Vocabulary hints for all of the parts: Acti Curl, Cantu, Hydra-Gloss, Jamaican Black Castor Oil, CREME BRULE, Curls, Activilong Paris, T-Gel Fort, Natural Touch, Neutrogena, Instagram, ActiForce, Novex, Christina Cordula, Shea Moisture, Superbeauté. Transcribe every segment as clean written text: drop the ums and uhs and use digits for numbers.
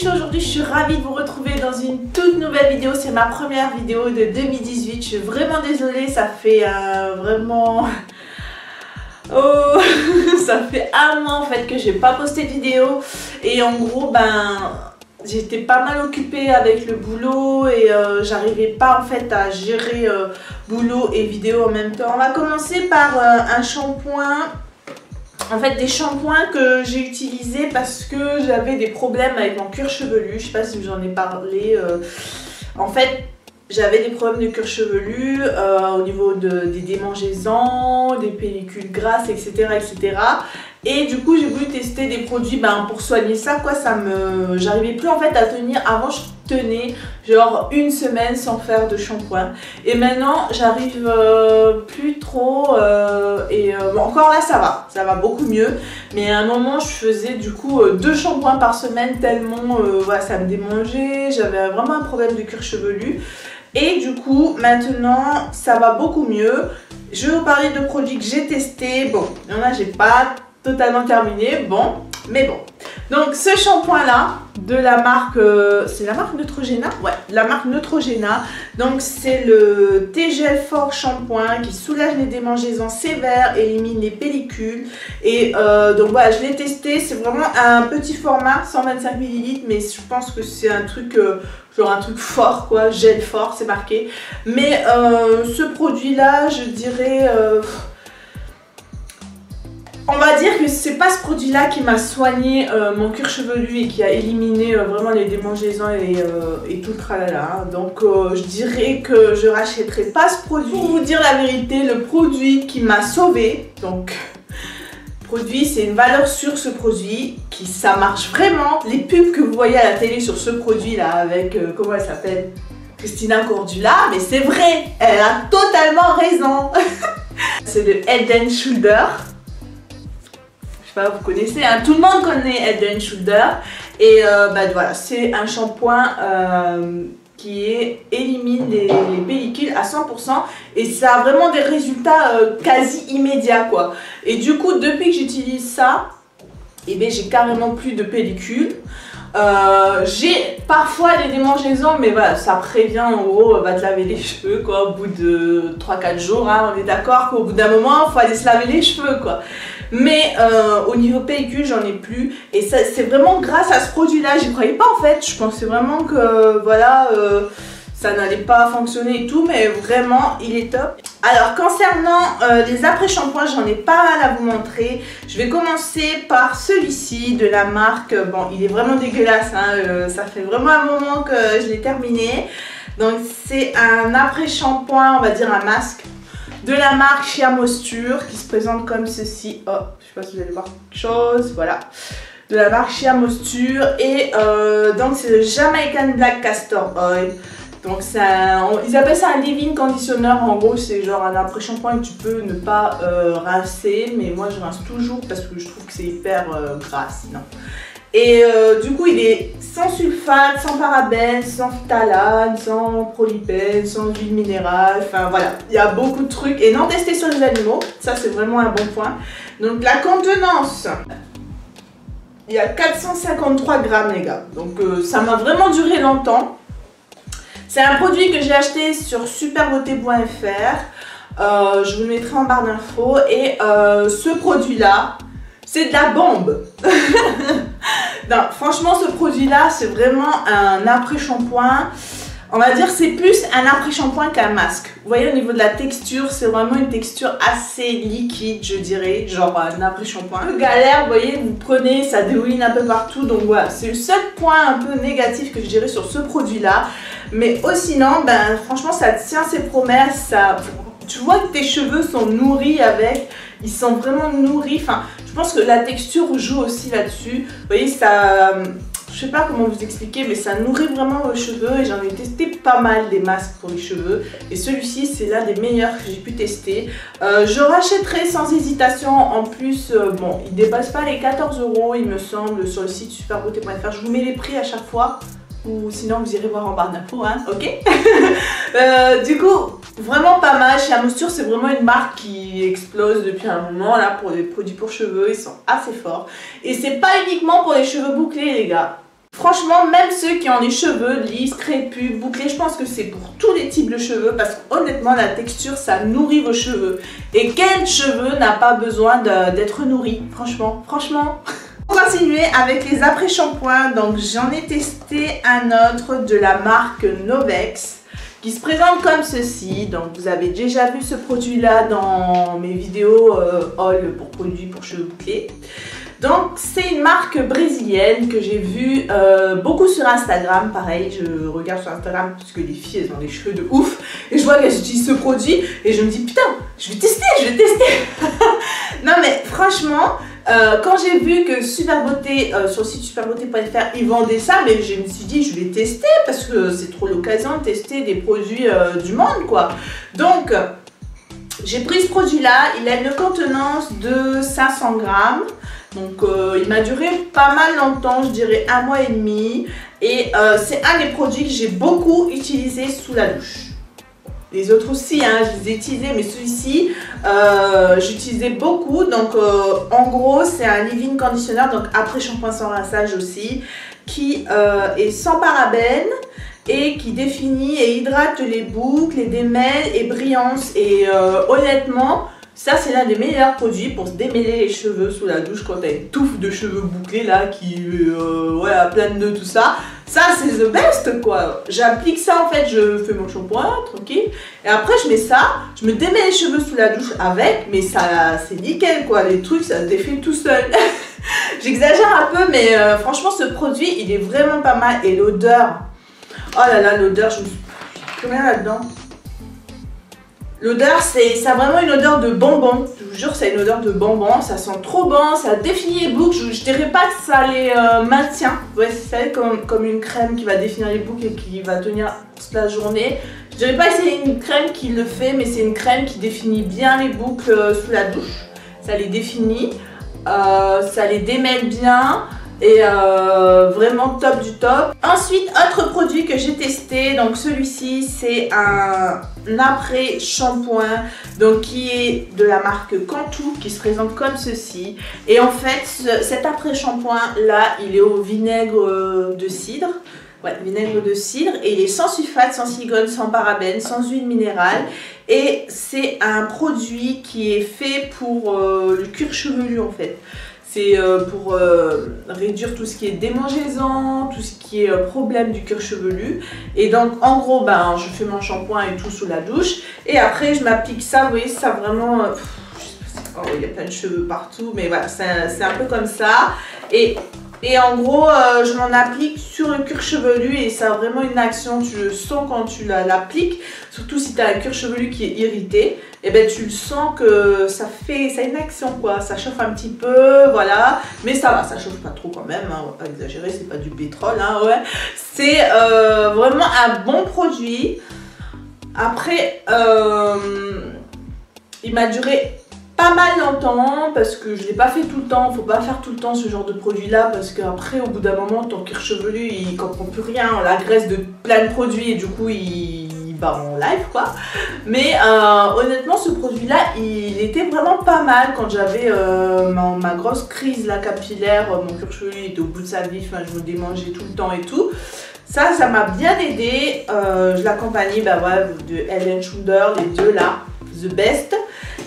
Chou, aujourd'hui je suis ravie de vous retrouver dans une toute nouvelle vidéo. C'est ma première vidéo de 2018, je suis vraiment désolée, ça fait vraiment... Oh, ça fait un mois en fait que j'ai pas posté de vidéo et en gros ben... J'étais pas mal occupée avec le boulot et j'arrivais pas en fait à gérer boulot et vidéo en même temps. On va commencer par un shampoing, en fait des shampoings que j'ai utilisés parce que j'avais des problèmes avec mon cuir chevelu. Je sais pas si j'en ai parlé, en fait j'avais des problèmes de cuir chevelu au niveau des démangeaisons, des pellicules grasses, etc. etc. Et du coup j'ai voulu tester des produits pour soigner ça quoi, j'arrivais plus en fait à tenir. Avant je tenais genre une semaine sans faire de shampoing et maintenant j'arrive plus trop bon, encore là ça va beaucoup mieux, mais à un moment je faisais du coup deux shampoings par semaine tellement voilà, ça me démangeait, j'avais vraiment un problème de cuir chevelu. Et du coup maintenant ça va beaucoup mieux. Je vais vous parler de produits que j'ai testés. Bon, il y en a j'ai pas totalement terminé, bon, mais bon. Donc ce shampoing là de la marque, c'est la marque Neutrogena, ouais, la marque Neutrogena. Donc c'est le T-Gel Fort shampoing qui soulage les démangeaisons sévères, élimine les pellicules. Et donc voilà, je l'ai testé, c'est vraiment un petit format, 125 ml, mais je pense que c'est un truc, genre un truc fort quoi, gel fort c'est marqué. Mais ce produit là, je dirais... on va dire que c'est pas ce produit-là qui m'a soigné mon cuir chevelu et qui a éliminé vraiment les démangeaisons et tout le tralala. Donc je dirais que je rachèterai pas ce produit. Pour vous dire la vérité, le produit qui m'a sauvée, donc produit, c'est une valeur sûre ce produit, qui ça marche vraiment. Les pubs que vous voyez à la télé sur ce produit-là avec, comment elle s'appelle, Christina Cordula, mais c'est vrai, elle a totalement raison. C'est le Head & Shoulder. Vous connaissez, hein, tout le monde connaît Head & Shoulder et voilà, c'est un shampoing qui élimine les pellicules à 100% et ça a vraiment des résultats quasi immédiats quoi. Et du coup depuis que j'utilise ça, et j'ai carrément plus de pellicules. J'ai parfois des démangeaisons, mais voilà, ça prévient en gros, va te laver les cheveux quoi, au bout de 3-4 jours, hein, on est d'accord qu'au bout d'un moment, il faut aller se laver les cheveux quoi. Mais au niveau pellicule, j'en ai plus et c'est vraiment grâce à ce produit là, j'y croyais pas en fait, je pensais vraiment que voilà, ça n'allait pas fonctionner et tout, mais vraiment il est top. Alors concernant les après-shampoings, j'en ai pas mal à vous montrer. Je vais commencer par celui-ci de la marque, bon il est vraiment dégueulasse, hein, ça fait vraiment un moment que je l'ai terminé. Donc c'est un après-shampoing, on va dire un masque de la marque Shea Moisture qui se présente comme ceci. Oh, je sais pas si vous allez voir quelque chose, voilà. De la marque Shea Moisture et donc c'est le Jamaican Black Castor Oil. Donc ils appellent ça un leave-in conditioner, en gros c'est genre un après-shampoing que tu peux ne pas rincer, mais moi je rince toujours parce que je trouve que c'est hyper gras sinon. Et du coup il est sans sulfate, sans parabènes, sans phtalane, sans prolipène, sans huile minérale, enfin voilà, il y a beaucoup de trucs et non testé sur les animaux, ça c'est vraiment un bon point. Donc la contenance, il y a 453 grammes les gars, donc ça m'a vraiment duré longtemps. C'est un produit que j'ai acheté sur superbeauté.fr, je vous le mettrai en barre d'infos et ce produit là, c'est de la bombe. Non, franchement ce produit là c'est vraiment un après-shampoing, on va dire c'est plus un après-shampoing qu'un masque. Vous voyez au niveau de la texture, c'est vraiment une texture assez liquide je dirais, genre un après-shampoing. Galère, vous voyez, vous prenez, ça déouline un peu partout, donc voilà, c'est le seul point un peu négatif que je dirais sur ce produit là. Mais oh, sinon, franchement ça tient ses promesses, ça... tu vois que tes cheveux sont nourris avec, ils sont vraiment nourris, enfin je pense que la texture joue aussi là-dessus. Vous voyez ça, je sais pas comment vous expliquer, mais ça nourrit vraiment vos cheveux et j'en ai testé pas mal des masques pour les cheveux et celui-ci c'est l'un des meilleurs que j'ai pu tester. Je rachèterai sans hésitation, en plus bon il dépasse pas les 14 € il me semble sur le site superbeauté.fr, je vous mets les prix à chaque fois. Ou sinon vous irez voir en barre d'infos, hein, ok. Du coup vraiment pas mal, Shea Moisture c'est vraiment une marque qui explose depuis un moment là pour les produits pour cheveux, ils sont assez forts. Et c'est pas uniquement pour les cheveux bouclés les gars. Franchement, même ceux qui ont les cheveux lisses, crépus, bouclés, je pense que c'est pour tous les types de cheveux parce qu'honnêtement, la texture, ça nourrit vos cheveux. Et quel cheveu n'a pas besoin d'être nourri, franchement. On va continuer avec les après-shampoings. Donc, j'en ai testé un autre de la marque Novex qui se présente comme ceci. Donc, vous avez déjà vu ce produit-là dans mes vidéos haul pour produits pour cheveux bouclés. Donc c'est une marque brésilienne que j'ai vue beaucoup sur Instagram, pareil je regarde sur Instagram parce que les filles elles ont des cheveux de ouf et je vois qu'elles utilisent ce produit et je me dis putain je vais tester Non mais franchement quand j'ai vu que Superbeauté, sur le site superbeauté.fr ils vendaient ça, mais je me suis dit je vais tester parce que c'est trop l'occasion de tester des produits du monde quoi. Donc j'ai pris ce produit là, il a une contenance de 500 grammes. Donc il m'a duré pas mal longtemps, je dirais 1 mois et demi. Et c'est un des produits que j'ai beaucoup utilisé sous la douche. Les autres aussi, hein, je les ai utilisés, mais celui-ci, j'utilisais beaucoup. Donc en gros, c'est un leave-in conditioner, donc après shampoing sans rinçage aussi, qui est sans parabènes et qui définit et hydrate les boucles, les démêles et brillances. Et honnêtement... ça c'est l'un des meilleurs produits pour se démêler les cheveux sous la douche quand t'as une touffe de cheveux bouclés là qui voilà, plein de nœuds tout ça. Ça c'est the best quoi. J'applique ça en fait, je fais mon shampoing tranquille et après je mets ça, je me démêle les cheveux sous la douche avec, mais ça c'est nickel quoi, les trucs ça se défait tout seul. J'exagère un peu mais franchement ce produit il est vraiment pas mal et l'odeur, oh là là l'odeur, je me suis combien là-dedans. L'odeur, ça a vraiment une odeur de bonbon. Je vous jure, ça a une odeur de bonbon. Ça sent trop bon, ça définit les boucles. Je dirais pas que ça les maintient. Ouais, c'est comme une crème qui va définir les boucles et qui va tenir toute la journée. Je dirais pas que c'est une crème qui le fait, mais c'est une crème qui définit bien les boucles sous la douche. Ça les définit, ça les démêle bien. Et vraiment top du top. Ensuite, autre produit que j'ai testé. Donc celui-ci, c'est un après-shampoing donc qui est de la marque Cantu, qui se présente comme ceci. Et en fait, cet après-shampoing là, il est au vinaigre de cidre. Ouais, vinaigre de cidre, et il est sans sulfate, sans silicone, sans parabènes, sans huile minérale. Et c'est un produit qui est fait pour le cuir chevelu en fait. C'est pour réduire tout ce qui est démangeaisons, tout ce qui est problème du cuir chevelu. Et donc en gros, ben, je fais mon shampoing et tout sous la douche. Et après je m'applique ça, vous voyez ça vraiment... oh, il y a plein de cheveux partout, mais voilà, c'est un peu comme ça. Et en gros, je m'en applique sur le cuir chevelu et ça a vraiment une action, tu le sens quand tu l'appliques. Surtout si tu as un cuir chevelu qui est irrité, et ben tu le sens que ça a une action quoi, ça chauffe un petit peu, voilà. Mais ça va, ça chauffe pas trop quand même, hein, on va pas exagérer, c'est pas du pétrole, hein, ouais. C'est vraiment un bon produit. Après, il m'a duré... pas mal longtemps parce que je l'ai pas fait tout le temps, faut pas faire tout le temps ce genre de produit là parce qu'après au bout d'un moment ton cuir chevelu il comprend plus rien, on l'agresse de plein de produits et du coup il part en live quoi. Mais honnêtement ce produit là il était vraiment pas mal quand j'avais ma grosse crise la capillaire, mon cuir chevelu était au bout de sa vie, enfin, je me démangeais tout le temps et tout. Ça m'a bien aidé, je l'accompagnais bah ouais, de Head & Shoulder, les deux là, the best.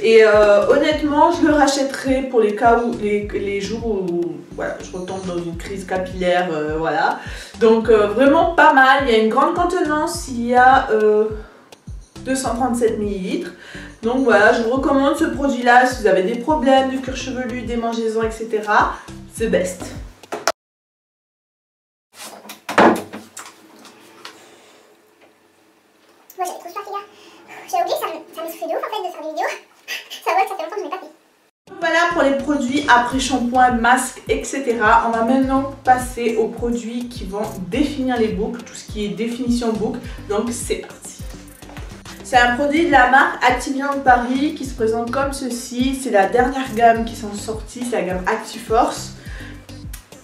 Et honnêtement, je le rachèterai pour les cas où, les jours où voilà, je retombe dans une crise capillaire, voilà. Donc vraiment pas mal, il y a une grande contenance, il y a 237 ml. Donc voilà, je vous recommande ce produit-là si vous avez des problèmes de cuir chevelu, démangeaisons, etc. C'est best. Moi j'avais trop soif les gars, j'avais oublié, ça me soufflait de ouf en fait de faire des vidéos. Voilà pour les produits après shampoing, masque, etc. On va maintenant passer aux produits qui vont définir les boucles, tout ce qui est définition boucle. Donc c'est parti. C'est un produit de la marque Activilong Paris qui se présente comme ceci. C'est la dernière gamme qui sont sorties, c'est la gamme ActiForce,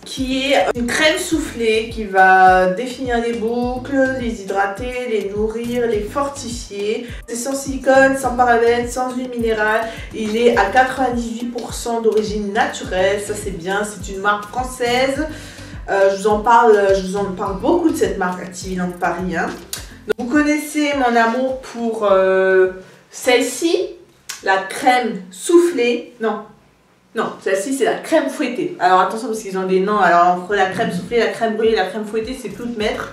qui est une crème soufflée qui va définir les boucles, les hydrater, les nourrir, les fortifier. C'est sans silicone, sans parabènes, sans huile minérale. Il est à 98% d'origine naturelle, ça c'est bien, c'est une marque française. Je vous en parle beaucoup de cette marque Activilong Paris. Hein. Donc, vous connaissez mon amour pour celle-ci, la crème soufflée. Non, celle-ci c'est la crème fouettée. Alors attention parce qu'ils ont des noms. Alors entre la crème soufflée, la crème brûlée, la crème fouettée, c'est tout mettre.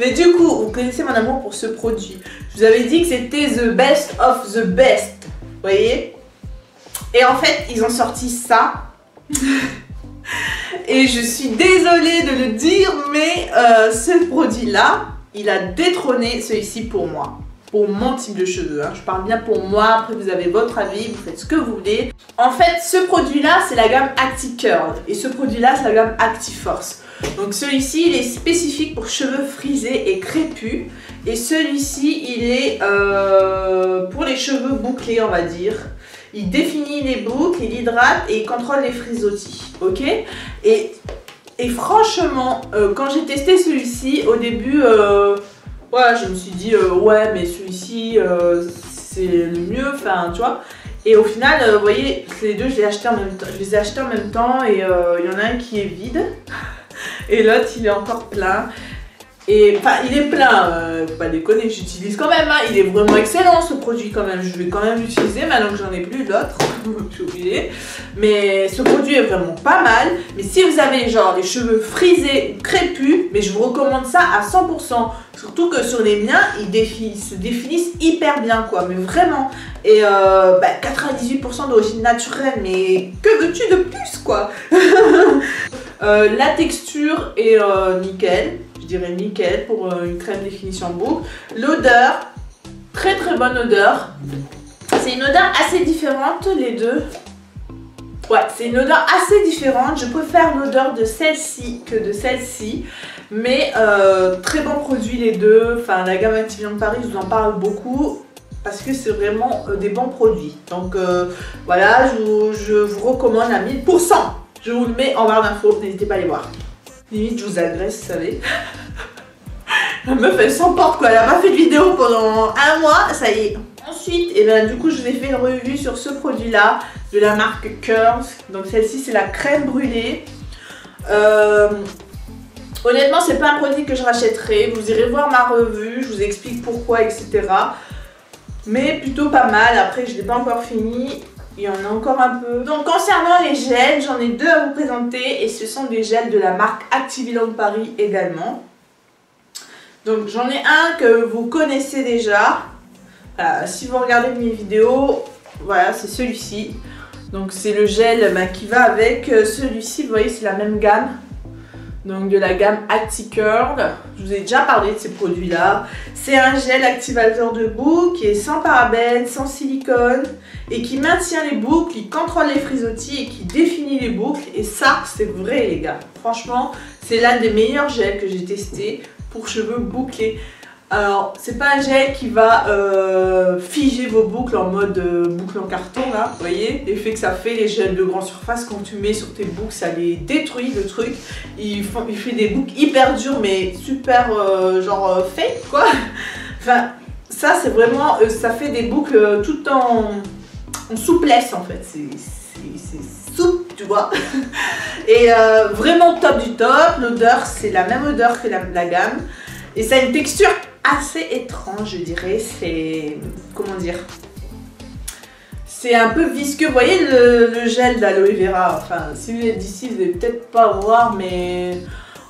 Mais du coup, vous connaissez mon amour pour ce produit. Je vous avais dit que c'était the best of the best. Vous voyez? Et en fait, ils ont sorti ça. Et je suis désolée de le dire, mais ce produit-là, il a détrôné celui-ci pour moi. Pour mon type de cheveux, hein. Je parle bien pour moi, après vous avez votre avis, vous faites ce que vous voulez. En fait, ce produit là c'est la gamme Acti Curl et ce produit là c'est la gamme ActiForce. Donc celui-ci il est spécifique pour cheveux frisés et crépus et celui-ci il est pour les cheveux bouclés on va dire. Il définit les boucles, il hydrate et il contrôle les frisottis, ok. Et franchement, quand j'ai testé celui-ci au début... Ouais, je me suis dit, ouais, mais celui-ci, c'est le mieux, enfin, tu vois. Et au final, vous voyez, les deux, je les ai achetés en même temps, et il y en a un qui est vide, et l'autre, il est encore plein. Et enfin, il est plein, pas déconner, j'utilise quand même, hein. Il est vraiment excellent ce produit quand même, je vais quand même l'utiliser, maintenant que j'en ai plus d'autres, j'ai oublié. Mais ce produit est vraiment pas mal, mais si vous avez genre des cheveux frisés ou crépus, mais je vous recommande ça à 100%, surtout que sur les miens, ils se définissent hyper bien quoi, mais vraiment. Et 98% d'origine naturelle, mais que veux-tu de plus quoi. La texture est nickel. Je dirais nickel pour une crème définition boucle. L'odeur, très très bonne odeur. C'est une odeur assez différente les deux. Ouais, c'est une odeur assez différente. Je préfère l'odeur de celle-ci que de celle-ci. Mais très bon produit les deux. Enfin, la gamme Activilong Paris, je vous en parle beaucoup. Parce que c'est vraiment des bons produits. Donc voilà, je vous recommande à 1000%. Je vous le mets en barre d'infos, n'hésitez pas à les voir. Limite je vous agresse, vous savez. La meuf elle s'emporte quoi, elle a pas fait de vidéo pendant un mois, ça y est. Ensuite, et ben, du coup je vous ai fait une revue sur ce produit là, de la marque Curls. Donc celle-ci c'est la crème brûlée. Honnêtement c'est pas un produit que je rachèterai, vous irez voir ma revue, je vous explique pourquoi etc. Mais plutôt pas mal, après je l'ai pas encore fini. Il y en a encore un peu. Donc concernant les gels, j'en ai deux à vous présenter et ce sont des gels de la marque Activilong Paris également. Donc j'en ai un que vous connaissez déjà. Voilà, si vous regardez mes vidéos, voilà c'est celui-ci. Donc c'est le gel qui va avec celui-ci, vous voyez c'est la même gamme. Donc de la gamme Acti Curl, je vous ai déjà parlé de ces produits là. C'est un gel activateur de boucles qui est sans parabènes, sans silicone et qui maintient les boucles, qui contrôle les frisottis et qui définit les boucles. Et ça c'est vrai les gars, franchement c'est l'un des meilleurs gels que j'ai testé pour cheveux bouclés. Alors c'est pas un gel qui va figer vos boucles en mode boucle en carton là, vous voyez l'effet que ça fait les gels de grande surface quand tu mets sur tes boucles ça les détruit le truc, il fait des boucles hyper dures mais super genre fake quoi, enfin ça c'est vraiment, ça fait des boucles tout en souplesse en fait, c'est souple tu vois. Et vraiment top du top, l'odeur c'est la même odeur que la gamme et ça a une texture assez étrange je dirais, c'est... comment dire... c'est un peu visqueux, vous voyez le gel d'aloe vera, enfin si vous êtes d'ici vous allez peut-être pas voir mais...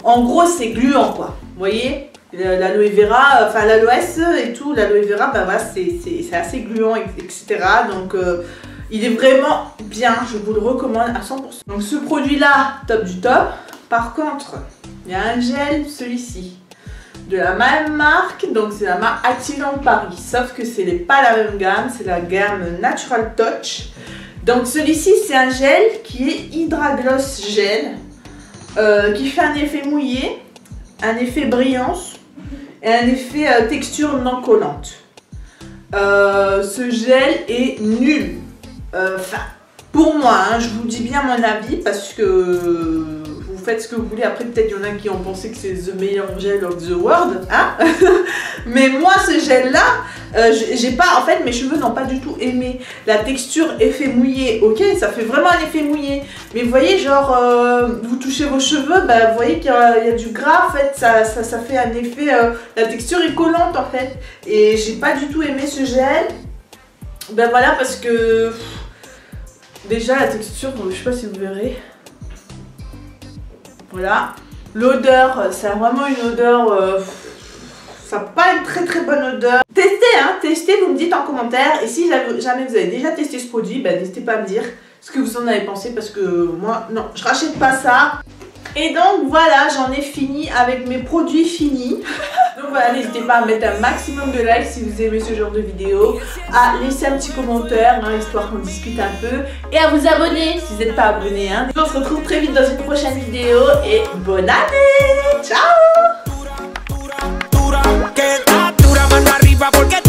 en gros c'est gluant quoi, vous voyez l'aloe vera, enfin l'aloès et tout, l'aloe vera bah voilà c'est assez gluant etc. Donc il est vraiment bien, je vous le recommande à 100%. Donc ce produit là, top du top. Par contre, il y a un gel, celui-ci de la même marque, donc c'est la marque Activilong Paris, sauf que ce n'est pas la même gamme, c'est la gamme Natural Touch. Donc celui-ci c'est un gel qui est Hydra-Gloss gel, qui fait un effet mouillé, un effet brillance et un effet texture non collante. Ce gel est nul, enfin pour moi, hein, je vous dis bien mon avis parce que... faites ce que vous voulez. Après, peut-être il y en a qui ont pensé que c'est the meilleur gel of the world, hein. Mais moi, ce gel-là, j'ai pas... En fait, mes cheveux n'ont pas du tout aimé. La texture effet mouillé, ok, ça fait vraiment un effet mouillé. Mais vous voyez, genre, vous touchez vos cheveux, bah, vous voyez qu'il y a du gras, en fait, ça fait un effet... la texture est collante, en fait. Et j'ai pas du tout aimé ce gel. Ben voilà, parce que... Déjà la texture, je sais pas si vous verrez. Voilà. L'odeur, ça a vraiment une odeur... ça n'a pas une très très bonne odeur. Testez, hein, testez, vous me dites en commentaire. Et si jamais vous avez déjà testé ce produit, ben n'hésitez pas à me dire ce que vous en avez pensé. Parce que moi, non, je rachète pas ça. Et donc voilà, j'en ai fini avec mes produits finis. Donc voilà, n'hésitez pas à mettre un maximum de likes si vous aimez ce genre de vidéo, à laisser un petit commentaire, hein, histoire qu'on discute un peu, et à vous abonner si vous n'êtes pas abonné, hein. On se retrouve très vite dans une prochaine vidéo et bonne année. Ciao.